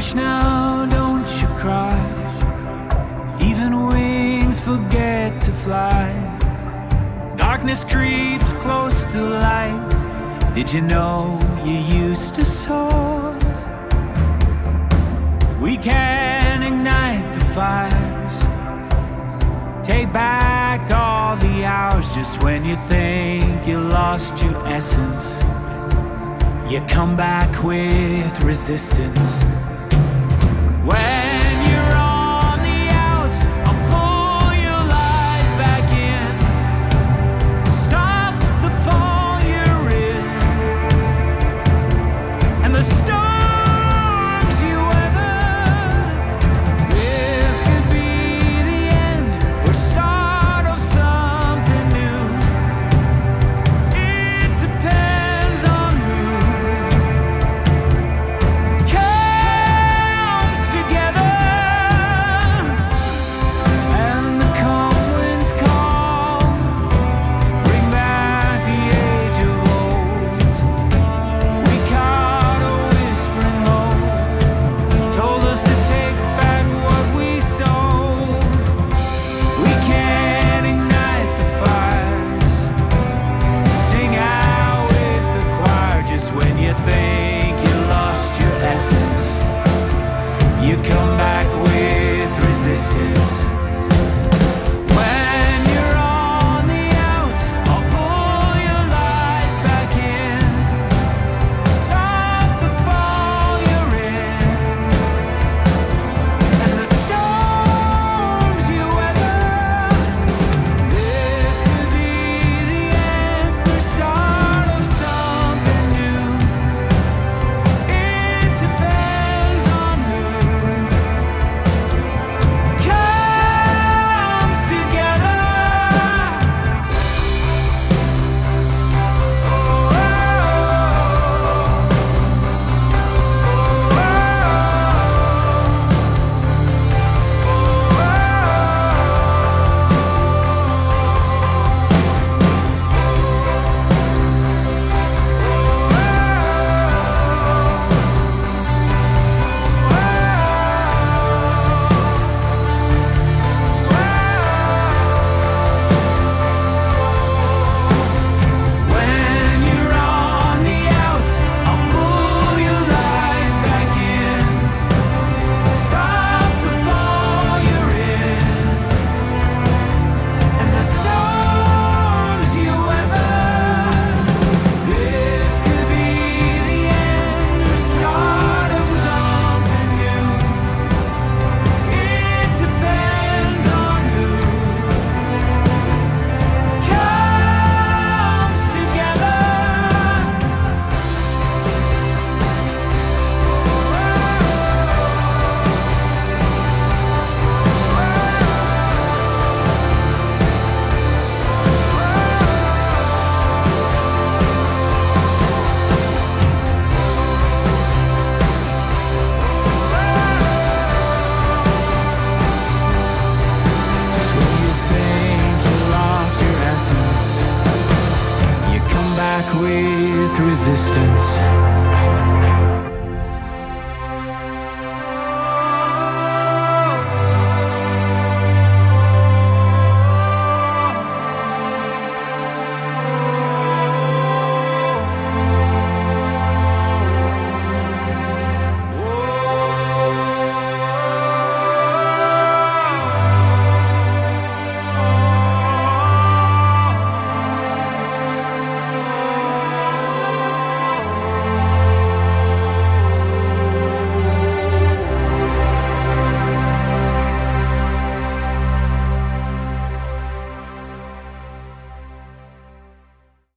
Hush now, don't you cry. Even wings forget to fly. Darkness creeps close to light. Did you know you used to soar? We can ignite the fires. Take back all the hours. Just when you think you lost your essence, you come back with resistance. When you're on the outs, I'll pull your light back in. Stop the fall you're in, and the storms you weather. This could be the end or start of something new. It depends on who comes together. And the calm winds call, bring back the age of old. We caught a whispering hope, told us to take back what we sold. We can ignite the fires, sing out with the choir. Just when you think you lost your essence, you come back with resistance. When you're on the outs, I'll pull your light back in. Stop the fall you're in, and the storms you weather. This could be the end or start of something new. It depends on who comes together. When you're on the outs, I'll pull your light back in. Stop the fall you're in, and the storms you weather. This could be the end or start of something new. It depends on who comes together. Just when you think you lost your essence, you come back with resistance.